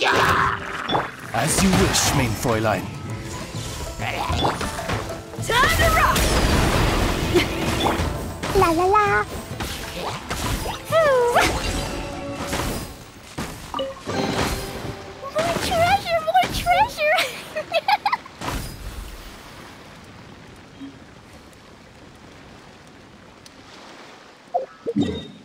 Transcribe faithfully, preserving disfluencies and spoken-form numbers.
As you wish, mein Fräulein. Turn around! La la la! More treasure! More treasure! Yeah.